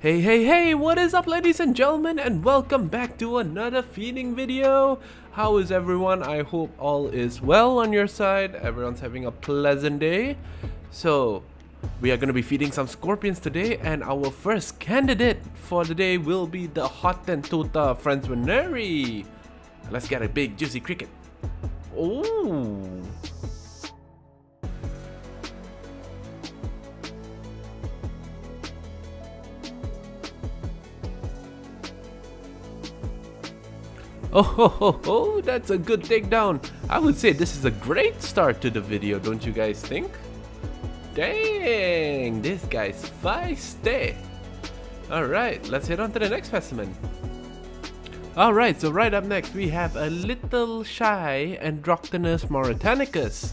Hey, what is up, ladies and gentlemen, and welcome back to another feeding video. How is everyone? I hope all is well on your side. Everyone's having a pleasant day. So we are going to be feeding some scorpions today, and our first candidate for the day will be the Hottentotta franzwerneri. Let's get a big juicy cricket. Oh. Oh ho ho ho, that's a good takedown. I would say this is a great start to the video, don't you guys think? Dang, this guy's feisty. Alright, let's head on to the next specimen. Alright, so right up next we have a little shy Androctonus mauritanicus.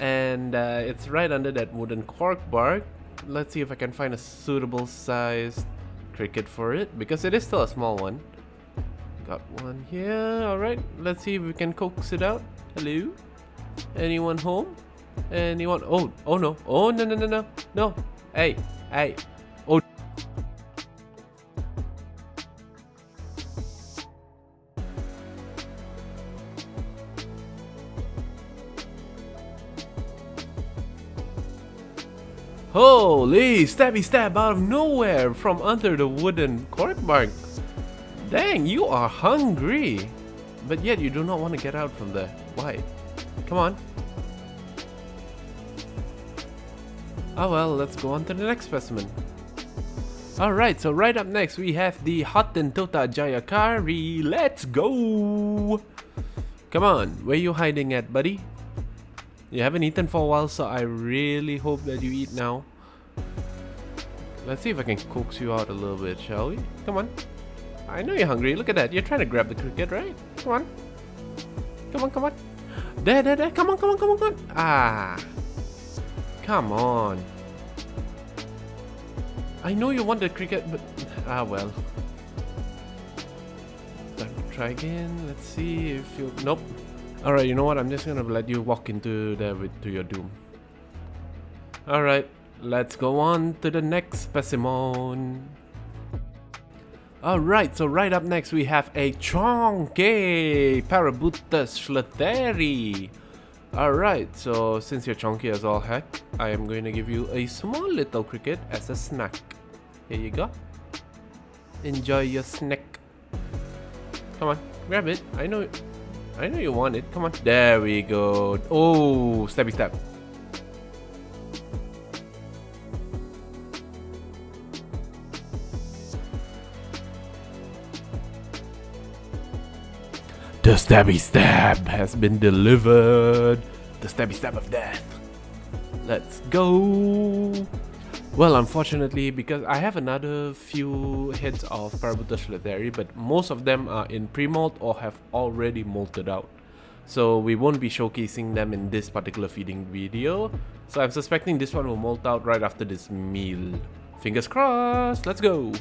And it's right under that wooden cork bark. Let's see if I can find a suitable sized cricket for it, because it is still a small one. Got one here. Alright, let's see if we can coax it out. Hello? Anyone home? Anyone? Oh no. Oh no. No. Hey. Oh. Holy stabby stab out of nowhere from under the wooden cork bark. Dang, you are hungry, but yet you do not want to get out from there. Why? Come on. Oh well, let's go on to the next specimen. Alright, so right up next we have the Hottentotta Jayakari. Let's go! Come on, where you hiding at, buddy? You haven't eaten for a while, so I really hope that you eat now. Let's see if I can coax you out a little bit, shall we? Come on. I know you're hungry. Look at that. You're trying to grab the cricket, right? Come on. Come on. There. Come on. Ah. Come on. I know you want the cricket, but... Ah, well. Try again. Let's see if you... Nope. Alright, you know what? I'm just going to let you walk into there to your doom. Alright. Let's go on to the next specimen. Alright, so right up next we have a chonky Parabuthus schlechteri. Alright, so since you're chonky as all heck, I am going to give you a small little cricket as a snack. Here you go. Enjoy your snack. Come on, grab it. I know you want it. Come on. There we go. Oh, stabby stab. The stabby stab has been delivered. The stabby stab of death. Let's go. Well, unfortunately, because I have another few heads of Parabuthus lateri, but most of them are in pre-molt or have already molted out. So we won't be showcasing them in this particular feeding video. So I'm suspecting this one will molt out right after this meal. Fingers crossed. Let's go.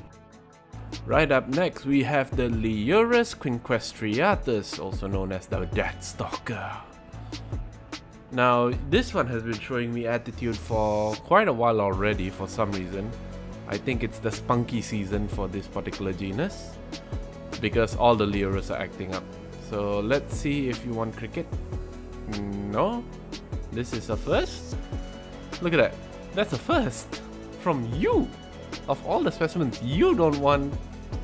Right up next, we have the Leiurus quinquestriatus, also known as the Deathstalker. Now, this one has been showing me attitude for quite a while already for some reason. I think it's the spunky season for this particular genus, because all the Leiurus are acting up. So let's see if you want cricket. No, this is a first. Look at that. That's a first from you. Of all the specimens, you don't want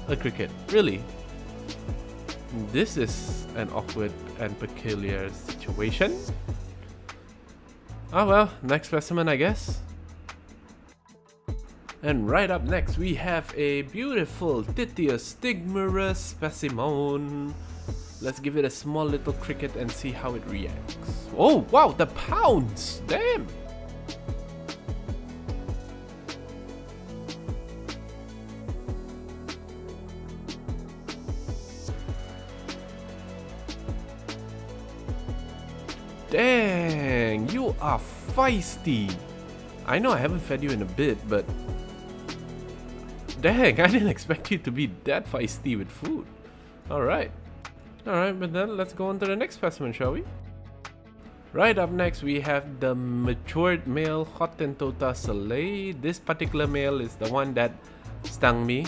a cricket, really. This is an awkward and peculiar situation. Ah well, next specimen I guess. And right up next we have a beautiful Titius Stigmarus specimen. Let's give it a small little cricket and see how it reacts. Oh wow, the pounds! Damn! Dang, you are feisty. I know I haven't fed you in a bit, but... Dang, I didn't expect you to be that feisty with food. Alright. Alright, but then let's go on to the next specimen, shall we? Right up next, we have the matured male Hottentotta salei. This particular male is the one that stung me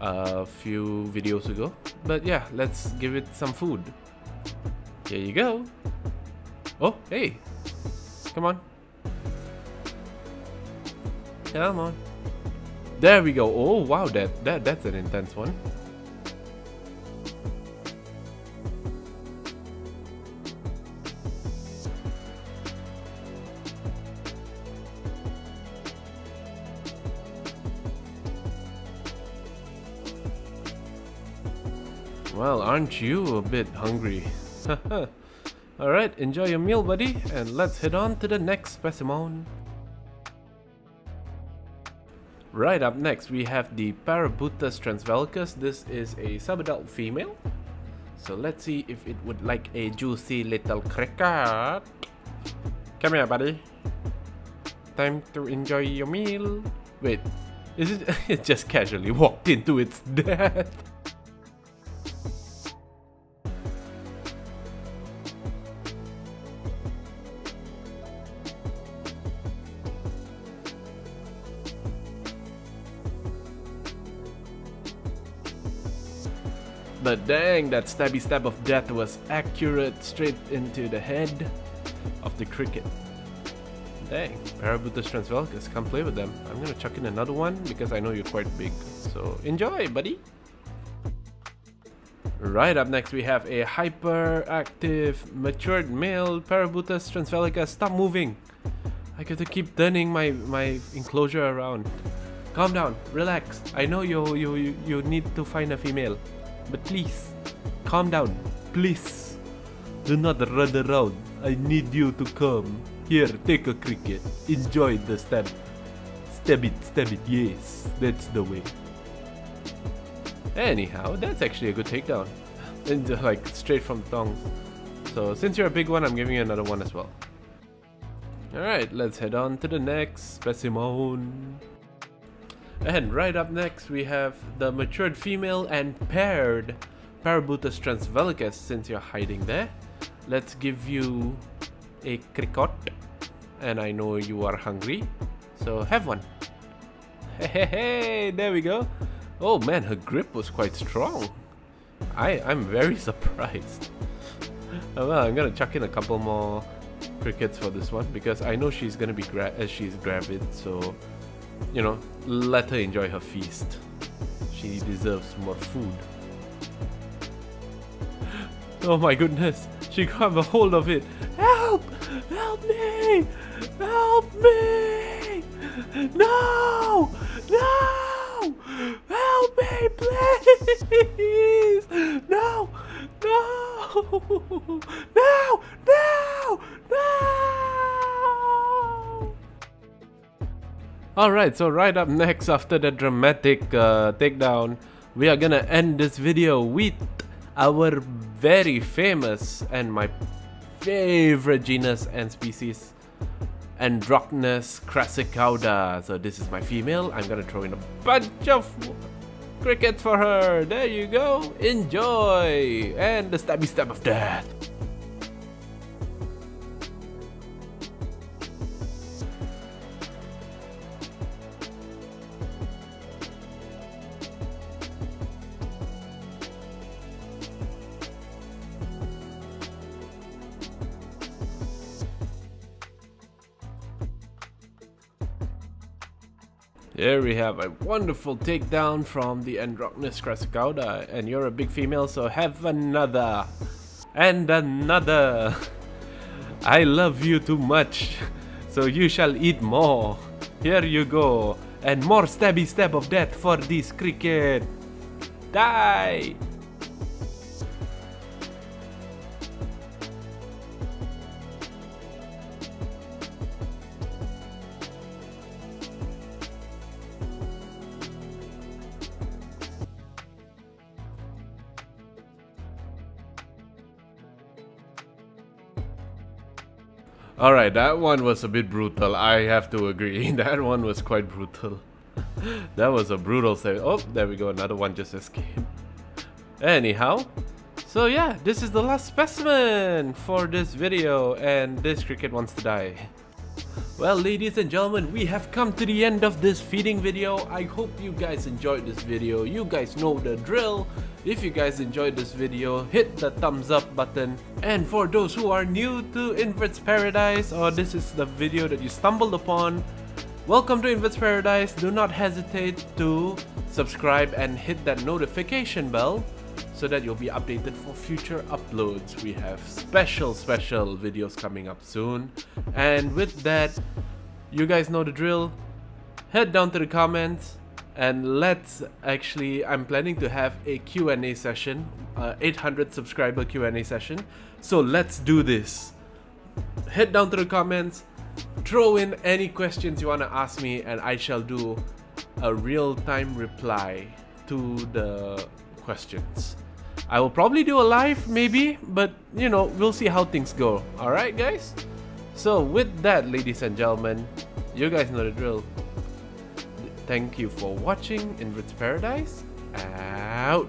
a few videos ago. But yeah, let's give it some food. Here you go. Oh, hey. Come on. Come on. There we go. Oh, wow, that's an intense one. Well, aren't you a bit hungry? Alright, enjoy your meal, buddy, and let's head on to the next specimen. Right up next, we have the Parabuthus transvaalicus. This is a subadult female. So let's see if it would like a juicy little cricket. Come here, buddy. Time to enjoy your meal. Wait, is it? It just casually walked into its death. But dang, that stabby stab of death was accurate, straight into the head of the cricket. Dang, Parabuthus transvaalicus, come play with them. I'm gonna chuck in another one because I know you're quite big. So enjoy, buddy. Right up next, we have a hyperactive, matured male Parabuthus transvaalicus. Stop moving! I gotta keep turning my enclosure around. Calm down, relax. I know you need to find a female. But please, calm down. Please, do not run around. I need you to come. Here, take a cricket. Enjoy the stab. Stab it, yes. That's the way. Anyhow, that's actually a good takedown. Like, straight from the tongs. So, since you're a big one, I'm giving you another one as well. Alright, let's head on to the next specimen. And right up next, we have the matured female and paired Parabuthus transvaalicus. Since you're hiding there, let's give you a cricket. And I know you are hungry, so have one. Hey, there we go. Oh man, her grip was quite strong. I'm very surprised. Well, I'm gonna chuck in a couple more crickets for this one because I know she's gonna be gravid, so you know, let her enjoy her feast. She deserves more food. Oh my goodness, she grabbed a hold of it. Help! Help me! Help me! No! No! Help me, please! No! No! No! No! No! Alright, so right up next, after the dramatic takedown, we are gonna end this video with our very famous and my favorite genus and species, Androctonus crassicauda. So this is my female. I'm gonna throw in a bunch of crickets for her. There you go. Enjoy! And the stabby stab of death. There we have a wonderful takedown from the Androctonus crassicauda, and you're a big female, so have another and another. I love you too much, so you shall eat more. Here you go, and more stabby stab of death for this cricket. Die! Alright, that one was a bit brutal, I have to agree. That one was quite brutal. That was a brutal save. Oh, there we go, another one just escaped. Anyhow, so yeah, this is the last specimen for this video, and this cricket wants to die. Well, ladies and gentlemen, we have come to the end of this feeding video. I hope you guys enjoyed this video. You guys know the drill. If you guys enjoyed this video, hit the thumbs up button. And for those who are new to Inverts Paradise, or this is the video that you stumbled upon, welcome to Inverts Paradise. Do not hesitate to subscribe and hit that notification bell so that you'll be updated for future uploads. We have special videos coming up soon. And with that, you guys know the drill. Head down to the comments and let's actually, I'm planning to have a Q&A session, 800 subscriber Q&A session. So let's do this. Head down to the comments, throw in any questions you want to ask me, and I shall do a real-time reply to the questions. I will probably do a live maybe, but you know, we'll see how things go. Alright guys, so with that, ladies and gentlemen, you guys know the drill. Thank you for watching Inverts Paradise, out.